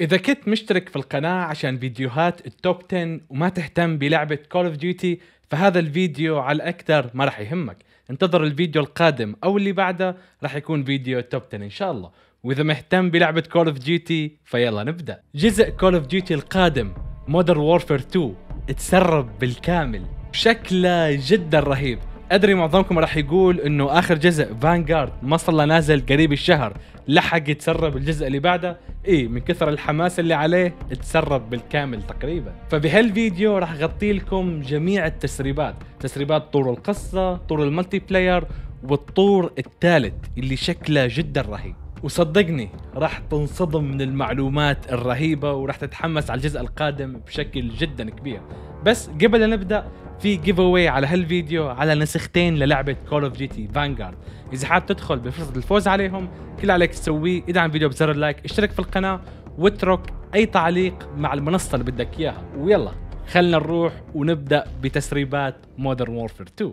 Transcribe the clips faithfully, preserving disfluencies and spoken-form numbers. إذا كنت مشترك في القناة عشان فيديوهات التوب عشرة وما تهتم بلعبة كول اوف ديوتي، فهذا الفيديو على الأكثر ما راح يهمك. انتظر الفيديو القادم أو اللي بعده، راح يكون فيديو التوب عشرة إن شاء الله. وإذا مهتم بلعبة كول اوف ديوتي فيلا نبدأ. جزء كول اوف ديوتي القادم مودرن وورفير تو تسرب بالكامل، شكله جدا رهيب. أدري معظمكم راح يقول إنه آخر جزء فانغارد ما صار له نازل قريب الشهر، لحق يتسرب الجزء اللي بعده. إيه، من كثر الحماس اللي عليه تسرب بالكامل تقريبا. فبهالفيديو راح أغطي لكم جميع التسريبات، تسريبات طور القصة، طور الملتي بلاير، والطور الثالث اللي شكله جدا رهيب. وصدقني راح تنصدم من المعلومات الرهيبة وراح تتحمس على الجزء القادم بشكل جدا كبير. بس قبل أن نبدأ، في جيف اواي على هالفيديو على نسختين للعبة كول اوف ديوتي فانغارد. إذا حاب تدخل بفرصة الفوز عليهم، كل عليك تسويه ادعم الفيديو بزر اللايك، اشترك في القناة، واترك أي تعليق مع المنصة اللي بدك إياها. ويلا خلنا نروح ونبدأ بتسريبات مودرن وورفير تو.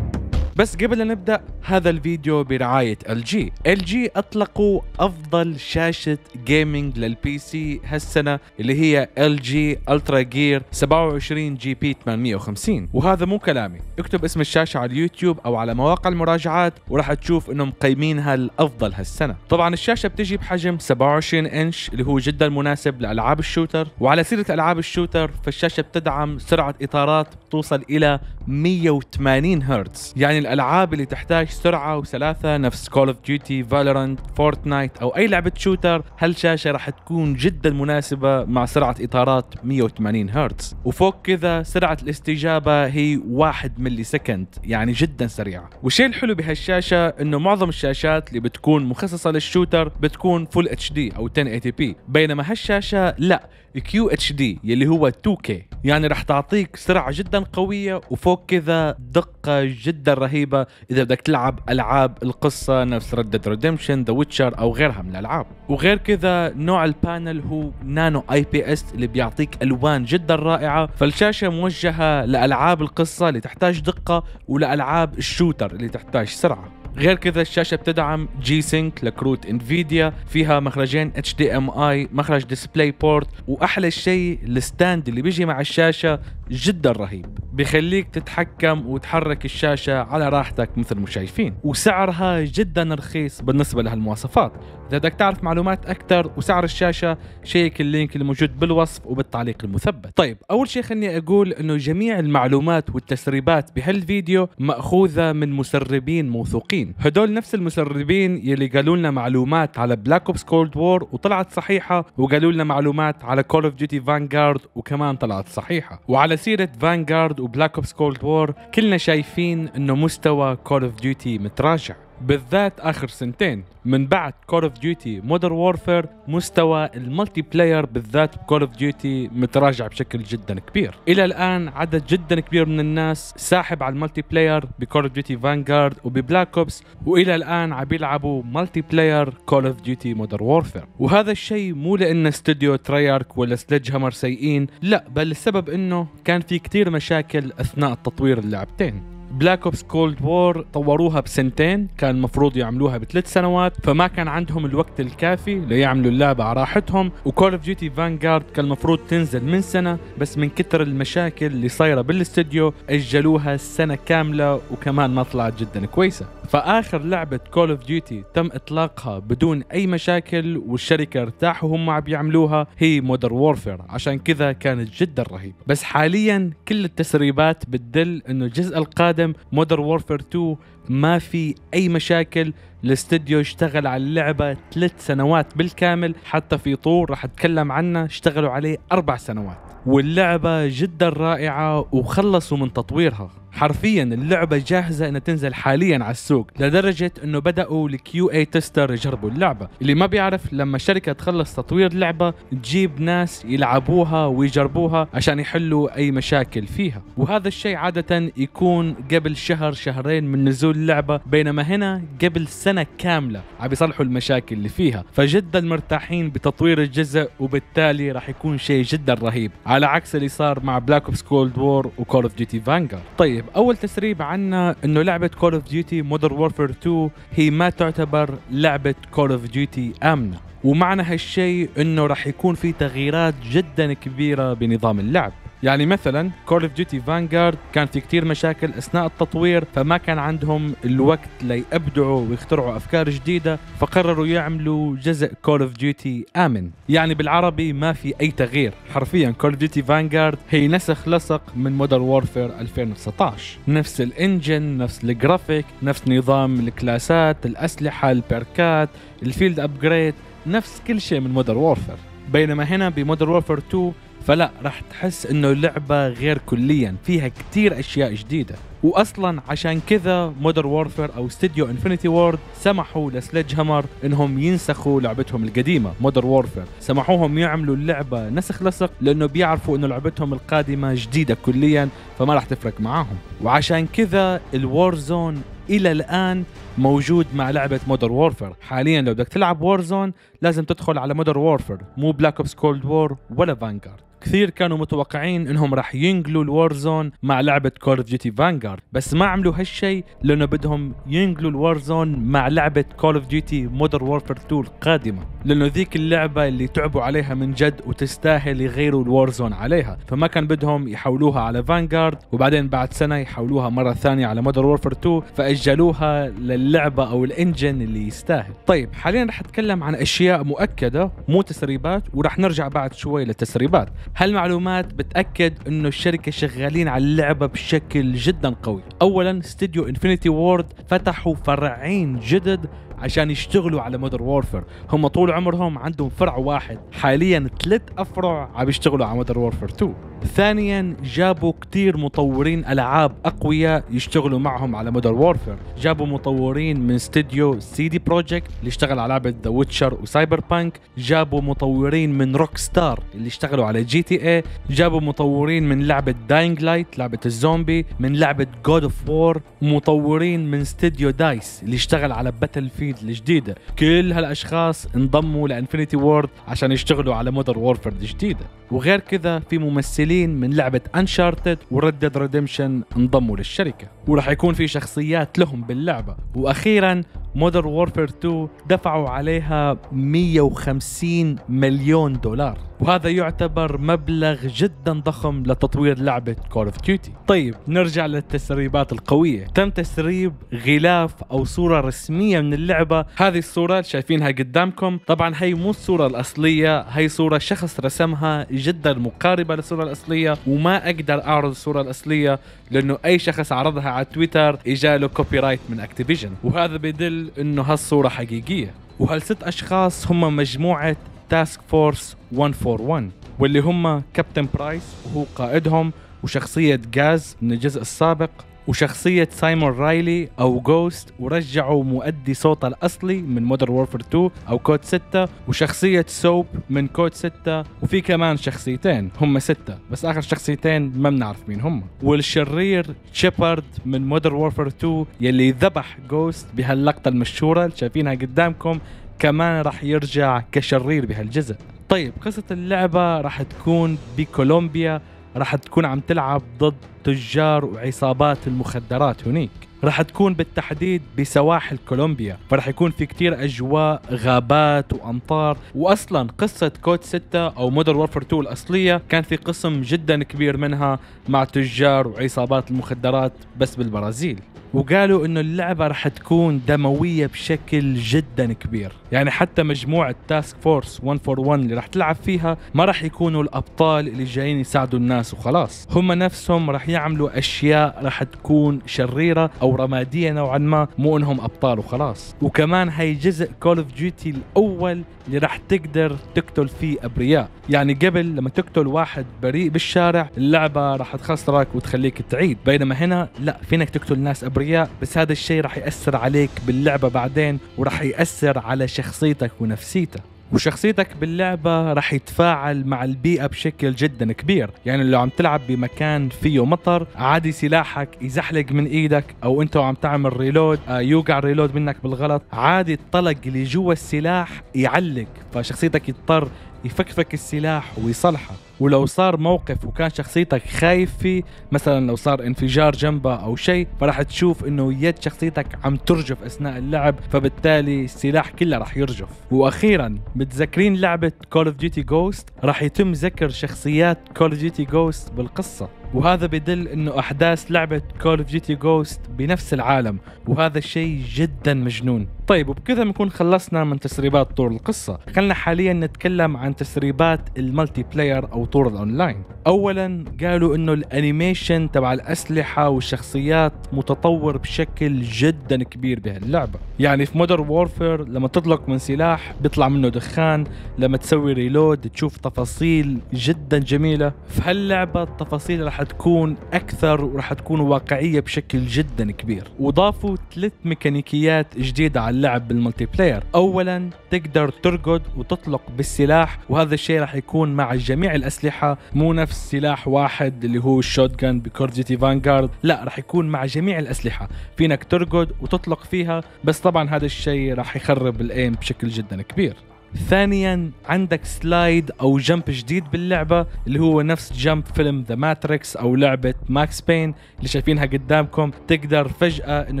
بس قبل أن نبدأ هذا الفيديو برعاية إل جي. إل جي أطلقوا أفضل شاشة جيمنج للبي سي هالسنة اللي هي إل جي UltraGear سبعة وعشرين جي بي ثمانمية وخمسين، وهذا مو كلامي، اكتب اسم الشاشة على اليوتيوب أو على مواقع المراجعات وراح تشوف إنهم قيمينها الأفضل هالسنة. طبعا الشاشة بتجي بحجم سبعة وعشرين إنش اللي هو جدا مناسب لألعاب الشوتر. وعلى سيرة ألعاب الشوتر، فالشاشة بتدعم سرعة إطارات توصل إلى مية وثمانين هرتز، يعني الألعاب اللي تحتاج سرعة وسلاسة نفس كول اوف ديوتي، فالورانت، فورتنايت، أو أي لعبة شوتر، هالشاشة راح تكون جدا مناسبة مع سرعة إطارات مية وثمانين هرتز. وفوق كذا سرعة الاستجابة هي واحد ملي سكند، يعني جدا سريعة. والشيء الحلو بهالشاشة إنه معظم الشاشات اللي بتكون مخصصة للشوتر بتكون فول اتش دي أو ألف وثمانين بي، بينما هالشاشة لا، كيو اتش دي يلي هو تو كيه، يعني راح تعطيك سرعة جدا قوية وفوق كذا دقة جدا رهيبة إذا بدك تلعب ألعاب القصة نفس Red Dead Redemption، The Witcher أو غيرها من الألعاب. وغير كذا نوع البانل هو نانو اي بي اس اللي بيعطيك ألوان جدا رائعة، فالشاشة موجهة لألعاب القصة اللي تحتاج دقة ولألعاب الشوتر اللي تحتاج سرعة. غير كذا الشاشة بتدعم جي سينك لكروت انفيديا، فيها مخرجين اتش دي ام اي، مخرج ديسبلاي بورت، واحلى شيء الستاند اللي بيجي مع الشاشة جدا رهيب، بيخليك تتحكم وتحرك الشاشة على راحتك مثل ما شايفين. وسعرها جدا رخيص بالنسبة لهالمواصفات. إذا بدك تعرف معلومات أكثر وسعر الشاشة، شيك اللينك الموجود بالوصف وبالتعليق المثبت. طيب، أول شيء خلني أقول إنه جميع المعلومات والتسريبات بهالفيديو مأخوذة من مسربين موثوقين. هدول نفس المسربين يلي قالوا لنا معلومات على بلاك اوبس كولد وور وطلعت صحيحة، وقالوا لنا معلومات على كول اوف ديوتي فانغارد وكمان طلعت صحيحة. وعلى سيرة فانغارد وبلاك اوبس كولد وور، كلنا شايفين إنه مستوى كول اوف ديوتي متراجع، بالذات آخر سنتين من بعد كول اوف ديوتي مودرن وورفير. مستوى الملتي بلاير بالذات بكول اوف ديوتي متراجع بشكل جدا كبير. الى الان عدد جدا كبير من الناس ساحب على الملتي بلاير بكول اوف ديوتي فانغارد وببلاك اوبس، والى الان عم بيلعبوا ملتي بلاير كول اوف ديوتي مودرن وورفير. وهذا الشيء مو لان استوديو تريارك ولا سليدجهامر سيئين، لا، بل السبب انه كان في كثير مشاكل اثناء تطوير اللعبتين. بلاك اوبس كولد وور طوروها بسنتين، كان المفروض يعملوها بثلاث سنوات، فما كان عندهم الوقت الكافي ليعملوا اللعبة على راحتهم. وكول اوف ديوتي فانغارد كان المفروض تنزل من سنة، بس من كثر المشاكل اللي صايرة بالاستديو أجلوها سنة كاملة، وكمان ما طلعت جدا كويسة. فآخر لعبة كول اوف ديوتي تم إطلاقها بدون أي مشاكل والشركة ارتاحوا هم عم بيعملوها هي مودرن وورفير، عشان كذا كانت جدا رهيبة. بس حاليا كل التسريبات بتدل إنه الجزء القادم مودرن وورفير تو ما في أي مشاكل. الاستديو اشتغل على اللعبة ثلاث سنوات بالكامل، حتى في طور راح أتكلم عنه اشتغلوا عليه أربع سنوات، واللعبة جدا رائعة وخلصوا من تطويرها. حرفيا اللعبة جاهزة انها تنزل حاليا على السوق، لدرجة انه بدأوا الكيو اي تيستر يجربوا اللعبة. اللي ما بيعرف، لما الشركة تخلص تطوير لعبة تجيب ناس يلعبوها ويجربوها عشان يحلوا اي مشاكل فيها، وهذا الشيء عادة يكون قبل شهر شهرين من نزول اللعبة، بينما هنا قبل سنة كاملة عم يصلحوا المشاكل اللي فيها. فجدا مرتاحين بتطوير الجزء، وبالتالي راح يكون شيء جدا رهيب، على عكس اللي صار مع بلاك اوبس كولد وور وكول اوف ديوتي فانغارد. طيب، طيب اول تسريب عنا انه لعبه كول اوف ديوتي مودرن وورفير تو هي ما تعتبر لعبه كول اوف ديوتي امنه، ومعنى هالشيء انه راح يكون في تغييرات جدا كبيره بنظام اللعب. يعني مثلا كول اوف ديوتي فانغارد كان في كتير مشاكل اثناء التطوير، فما كان عندهم الوقت ليبدعوا ويخترعوا افكار جديده، فقرروا يعملوا جزء كول اوف ديوتي امن. يعني بالعربي ما في اي تغيير، حرفيا كول اوف ديوتي فانغارد هي نسخ لصق من مودرن وورفير ألفين وتسعطعش، نفس الانجن، نفس الجرافيك، نفس نظام الكلاسات، الاسلحه، البركات، الفيلد ابجريد، نفس كل شيء من مودرن وورفير. بينما هنا بمودرن وورفير تو فلا، راح تحس انه اللعبه غير كليا، فيها كتير اشياء جديده. واصلا عشان كذا مودرن وورفير او استديو انفينيتي وورد سمحوا لسليدج هامر انهم ينسخوا لعبتهم القديمه مودرن وورفير، سمحوهم يعملوا اللعبه نسخ لصق لانه بيعرفوا انه لعبتهم القادمه جديده كليا، فما راح تفرق معاهم. وعشان كذا الوارزون الى الان موجود مع لعبه مودرن وورفير. حاليا لو بدك تلعب وارزون لازم تدخل على مودرن وورفير، مو بلاك اوبس كولد وور ولا فانغارد. كثير كانوا متوقعين انهم راح ينقلوا الوارزون مع لعبه كول اوف ديوتي فانغارد، بس ما عملوا هالشيء لانه بدهم ينقلوا الوارزون مع لعبه كول اوف ديوتي مودرن وورفير تو القادمه، لانه ذيك اللعبه اللي تعبوا عليها من جد وتستاهل يغيروا الوارزون عليها، فما كان بدهم يحولوها على فانغارد وبعدين بعد سنه يحولوها مره ثانيه على مودرن وورفير تو، فاجلوها للعبه او الانجن اللي يستاهل. طيب حاليا راح اتكلم عن اشياء مؤكده مو تسريبات، وراح نرجع بعد شوي للتسريبات. هالمعلومات بتأكد انه الشركة شغالين على اللعبة بشكل جدا قوي. اولا استديو انفينيتي وورد فتحوا فرعين جدد عشان يشتغلوا على مودرن وورفير، هم طول عمرهم عندهم فرع واحد، حاليا ثلاث افرع عم يشتغلوا على مودرن وورفير تو. ثانيا جابوا كتير مطورين العاب اقوياء يشتغلوا معهم على مودرن وورفير، جابوا مطورين من استديو سي دي بروجكت اللي اشتغل على لعبه ذا ويتشر وسايبر بانك، جابوا مطورين من روك ستار اللي اشتغلوا على جي تي اي، جابوا مطورين من لعبه داينج لايت لعبه الزومبي، من لعبه جود اوف وور، مطورين من استديو دايس اللي اشتغل على باتل فيلد الجديده. كل هالاشخاص انضموا لانفينيتي وورد عشان يشتغلوا على مودرن وورفير الجديده. وغير كذا في ممثلين من لعبه انشارتد وريد ديد ريدمشن انضموا للشركه، وراح يكون في شخصيات لهم باللعبه. واخيرا مودرن وورفير تو دفعوا عليها مية وخمسين مليون دولار، وهذا يعتبر مبلغ جدا ضخم لتطوير لعبه كول اوف ديوتي. طيب نرجع للتسريبات القويه. تم تسريب غلاف او صوره رسميه من اللعبه، هذه الصوره شايفينها قدامكم، طبعا هي مو الصوره الاصليه، هي صوره شخص رسمها جدا مقاربه للصوره الاصليه، وما اقدر اعرض الصوره الاصليه لانه اي شخص عرضها على تويتر اجاله كوبي رايت من اكتيفيجن، وهذا بيدل انه هالصوره حقيقيه. وهالست اشخاص هم مجموعه تاسك فورس مية وواحد وأربعين، واللي هم كابتن برايس وهو قائدهم، وشخصية غاز من الجزء السابق، وشخصية سايمون رايلي أو جوست، ورجعوا مؤدي صوته الأصلي من مودرن وورفير تو أو كود ستة، وشخصية سوب من كود ستة، وفي كمان شخصيتين هم ستة بس آخر شخصيتين ما بنعرف مين هم، والشرير شيبارد من مودرن وورفير تو يلي ذبح جوست بهاللقطة المشهورة اللي شايفينها قدامكم كمان راح يرجع كشرير بهالجزء. طيب قصة اللعبة راح تكون بكولومبيا، راح تكون عم تلعب ضد تجار وعصابات المخدرات هناك، راح تكون بالتحديد بسواحل كولومبيا، فراح يكون في كتير أجواء غابات وأمطار. وأصلا قصة كود ستة أو مودرن وورفير تو الأصلية كان في قسم جدا كبير منها مع تجار وعصابات المخدرات بس بالبرازيل، وقالوا انه اللعبة رح تكون دموية بشكل جدا كبير. يعني حتى مجموعة تاسك فورس مية وواحد وأربعين اللي رح تلعب فيها ما رح يكونوا الابطال اللي جايين يساعدوا الناس وخلاص، هم نفسهم رح يعملوا اشياء رح تكون شريرة او رمادية نوعا ما، مو انهم ابطال وخلاص. وكمان هي جزء كول اوف ديوتي الاول اللي رح تقدر تقتل فيه ابرياء، يعني قبل لما تقتل واحد بريء بالشارع اللعبة رح تخسرك وتخليك تعيد، بينما هنا لا، فينك تقتل ناس ابرياء، بس هذا الشيء راح يأثر عليك باللعبة بعدين، وراح يأثر على شخصيتك ونفسيتك، وشخصيتك باللعبة راح يتفاعل مع البيئة بشكل جدا كبير. يعني لو عم تلعب بمكان فيه مطر عادي سلاحك يزحلق من ايدك، او انت وعم تعمل ريلود يوقع الريلود منك بالغلط، عادي الطلق اللي جوا السلاح يعلق، فشخصيتك يضطر يفكفك السلاح ويصلحه، ولو صار موقف وكان شخصيتك خايف فيه، مثلا لو صار انفجار جنبه او شيء، فراح تشوف انه يد شخصيتك عم ترجف اثناء اللعب، فبالتالي السلاح كله راح يرجف. واخيرا متذكرين لعبه كول اوف ديوتي جوست؟ راح يتم ذكر شخصيات كول اوف ديوتي جوست بالقصه، وهذا بدل انه احداث لعبه كول اوف ديوتي جوست بنفس العالم، وهذا الشيء جدا مجنون. طيب وبكذا بنكون خلصنا من تسريبات طور القصه، خلنا حاليا نتكلم عن تسريبات الملتي بلاير او طور الاونلاين. اولا قالوا انه الانيميشن تبع الاسلحه والشخصيات متطور بشكل جدا كبير بهاللعبه، يعني في مودرن وورفير لما تطلق من سلاح بيطلع منه دخان، لما تسوي ريلود تشوف تفاصيل جدا جميله، في هاللعبه التفاصيل راح تكون اكثر وراح تكون واقعيه بشكل جدا كبير. وضافوا ثلاث ميكانيكيات جديده على اللعب بالملتي بلاير، اولا تقدر ترقد وتطلق بالسلاح، وهذا الشيء راح يكون مع جميع الاسلحه، مو نفس سلاح واحد اللي هو الشوت جان بكول اوف ديوتي فانغارد، لا راح يكون مع جميع الاسلحه فينك ترقد وتطلق فيها، بس طبعا هذا الشيء راح يخرب الايم بشكل جدا كبير. ثانيا عندك سلايد او جمب جديد باللعبه، اللي هو نفس جمب فيلم ذا ماتريكس او لعبه ماكس بين اللي شايفينها قدامكم، تقدر فجاه انه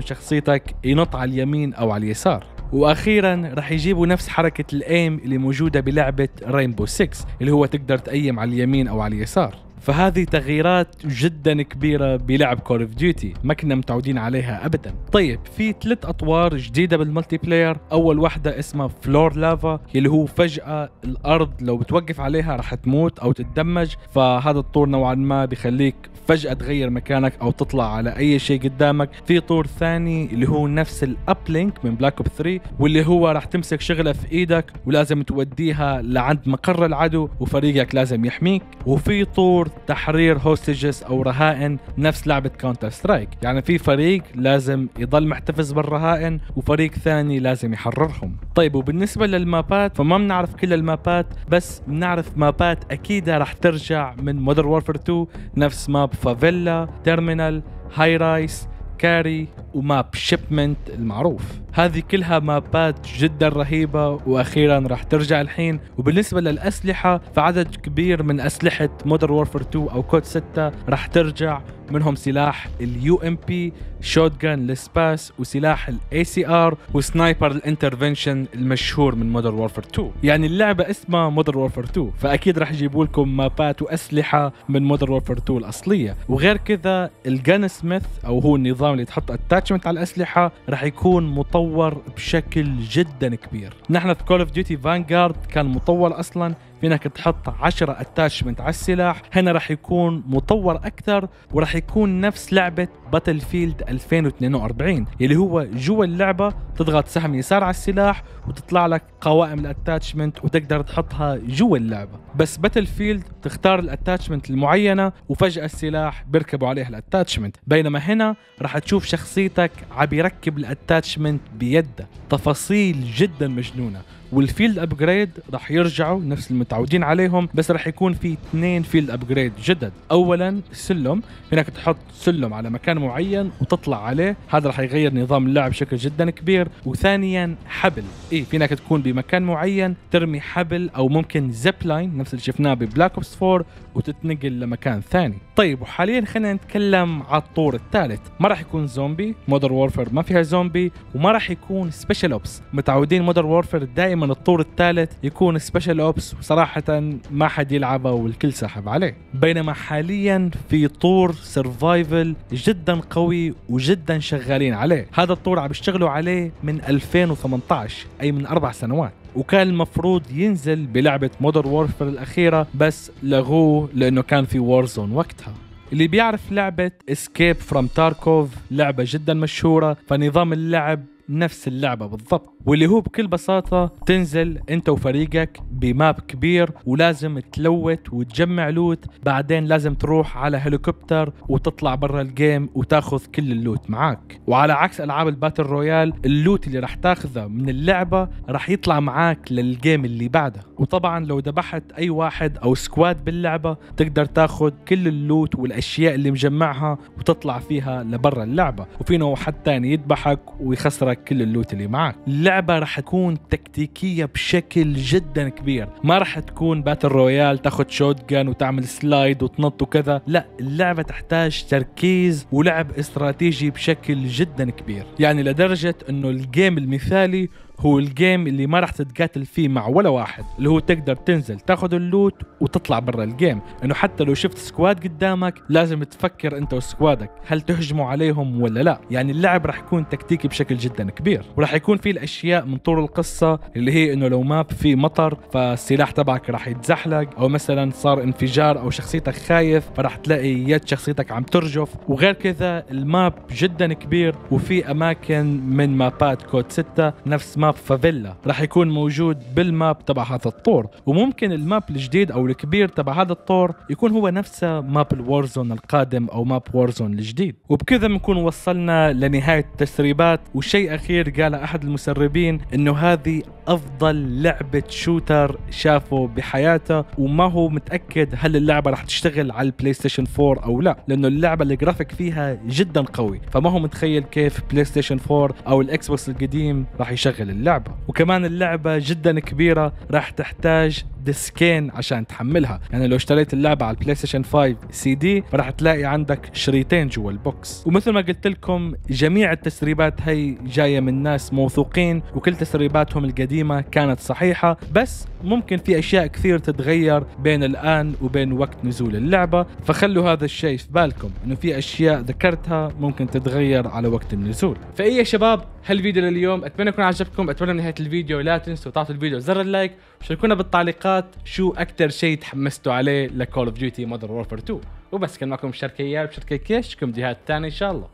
شخصيتك ينط على اليمين او على اليسار. واخيرا راح يجيبوا نفس حركه الايم اللي موجوده بلعبه رينبو سيكس، اللي هو تقدر تأيم على اليمين او على اليسار. فهذه تغييرات جدا كبيرة بلعب كول اوف ديوتي ما كنا متعودين عليها ابدا. طيب في ثلاث اطوار جديدة بالملتي بلاير، اول واحدة اسمها فلور لافا، اللي هو فجأة الارض لو بتوقف عليها رح تموت او تتدمج، فهذا الطور نوعا ما بخليك فجأة تغير مكانك او تطلع على اي شيء قدامك. في طور ثاني اللي هو نفس الابلينك من بلاك اوب ثري، واللي هو رح تمسك شغلة في ايدك ولازم توديها لعند مقر العدو وفريقك لازم يحميك. وفي طور تحرير هوستجز او رهائن نفس لعبه كاونتر سترايك، يعني في فريق لازم يضل محتفظ بالرهائن وفريق ثاني لازم يحررهم. طيب وبالنسبه للمابات فما بنعرف كل المابات، بس بنعرف مابات اكيد راح ترجع من مودرن وورفير تو، نفس ماب فافيلا، تيرمينال، هاي رايس، كاري، وماب شيبمنت المعروف. هذه كلها مابات جدا رهيبة واخيرا راح ترجع الحين. وبالنسبة للاسلحة فعدد كبير من اسلحة مودرن وورفير تو او كود ستة راح ترجع، منهم سلاح اليو ام بي، شوت جان لسباس، وسلاح الاي سي ار، وسنايبر الانترفنشن المشهور من مودرن وورفير تو. يعني اللعبه اسمها مودرن وورفير تو، فاكيد راح يجيبوا لكم مابات واسلحه من مودرن وورفير تو الاصليه. وغير كذا الجان سميث او هو النظام اللي تحط اتاتشمنت على الاسلحه راح يكون مطور بشكل جدا كبير. نحن في كول اوف ديوتي فانغارد كان مطور اصلا فينك تحط عشرة اتاتشمنت على السلاح، هنا راح يكون مطور اكثر وراح يكون نفس لعبه باتل فيلد ألفين واثنين وأربعين، اللي هو جوا اللعبه تضغط سهم يسار على السلاح وتطلع لك قوائم الاتاتشمنت وتقدر تحطها جوا اللعبه. بس باتل فيلد تختار الاتاتشمنت المعينه وفجاه السلاح بيركبوا عليها الاتاتشمنت، بينما هنا راح تشوف شخصيتك عم يركب الاتاتشمنت بيده. تفاصيل جدا مجنونه. والفيلد ابجريد راح يرجعوا نفس المتعودين عليهم، بس راح يكون في اثنين فيلد ابجريد جدد. اولا السلم، هناك تحط سلم على مكان معين وتطلع عليه، هذا راح يغير نظام اللعب بشكل جدا كبير. وثانيا حبل، اي فينك تكون بمكان معين ترمي حبل او ممكن زيب لاين نفس اللي شفناه ببلاك اوبس فور وتتنقل لمكان ثاني. طيب وحاليا خلينا نتكلم على الطور الثالث، ما راح يكون زومبي، مودرن وورفير ما فيها زومبي، وما راح يكون سبيشال اوبس. متعودين مودرن وورفير دائما من الطور الثالث يكون سبيشال اوبس وصراحة ما حد يلعبه والكل ساحب عليه، بينما حاليا في طور سرفايفل جدا قوي وجدا شغالين عليه. هذا الطور عم يشتغلوا عليه من ألفين وثمانطعش، اي من اربع سنوات، وكان المفروض ينزل بلعبة مودرن وورفير الاخيرة بس لغوه لانه كان في وارزون وقتها. اللي بيعرف لعبة اسكيب فروم تاركوف، لعبة جدا مشهورة، فنظام اللعب نفس اللعبة بالضبط، واللي هو بكل بساطة تنزل انت وفريقك بماب كبير ولازم تلوت وتجمع لوت، بعدين لازم تروح على هليكوبتر وتطلع برا الجيم وتاخذ كل اللوت معاك. وعلى عكس العاب الباتل رويال، اللوت اللي راح تاخذه من اللعبة راح يطلع معاك للجيم اللي بعده، وطبعا لو ذبحت اي واحد او سكواد باللعبة تقدر تاخذ كل اللوت والاشياء اللي مجمعها وتطلع فيها لبرا اللعبة، وفي نوع حد ثاني يذبحك ويخسرك معك كل اللوت اللي معك. اللعبة رح تكون تكتيكية بشكل جدا كبير، ما رح تكون باتل رويال تاخذ شوت جان وتعمل سلايد وتنط وكذا، لا اللعبة تحتاج تركيز ولعب استراتيجي بشكل جدا كبير، يعني لدرجة انه الجيم المثالي هو الجيم اللي ما راح تتقاتل فيه مع ولا واحد، اللي هو تقدر تنزل تاخذ اللوت وتطلع برا الجيم، انه حتى لو شفت سكواد قدامك لازم تفكر انت وسكوادك هل تهجموا عليهم ولا لا. يعني اللعب راح يكون تكتيكي بشكل جدا كبير، وراح يكون فيه الاشياء من طول القصه اللي هي انه لو ماب في مطر فالسلاح تبعك راح يتزحلق، او مثلا صار انفجار او شخصيتك خايف فراح تلاقي يد شخصيتك عم ترجف وغير كذا. الماب جدا كبير، وفي اماكن من مابات كود ستة نفس ما ماب فافيلا راح يكون موجود بالماب تبع هذا الطور، وممكن الماب الجديد او الكبير تبع هذا الطور يكون هو نفسه ماب الوارزون القادم او ماب وارزون الجديد. وبكذا بنكون وصلنا لنهايه التسريبات، وشيء اخير قاله احد المسربين انه هذه افضل لعبه شوتر شافه بحياته، وما هو متاكد هل اللعبه راح تشتغل على البلاي ستيشن أربعة او لا، لانه اللعبه الجرافيك فيها جدا قوي، فما هو متخيل كيف بلاي ستيشن أربعة او الاكس بوكس القديم راح يشغل اللعبة. وكمان اللعبة جدا كبيرة، راح تحتاج ديسكين عشان تحملها، يعني لو اشتريت اللعبة على البلاي ستيشن خمسة سي دي فراح تلاقي عندك شريطين جوا البوكس. ومثل ما قلت لكم جميع التسريبات هي جاية من ناس موثوقين، وكل تسريباتهم القديمة كانت صحيحة، بس ممكن في اشياء كثير تتغير بين الان وبين وقت نزول اللعبة، فخلوا هذا الشيء في بالكم انه في اشياء ذكرتها ممكن تتغير على وقت النزول. فايه يا شباب هالفيديو لليوم، اتمنى يكون عجبكم، اتمنى من نهاية الفيديو لا تنسوا تعطوا الفيديو زر اللايك، وشاركونا بالتعليقات شو اكثر شيء تحمستوا عليه لكول اوف ديوتي مودرن وورفير اثنين. وبس كان معكم شركيات بشركه كيش، كم ديهات ثانيه ان شاء الله،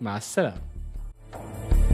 مع السلامه.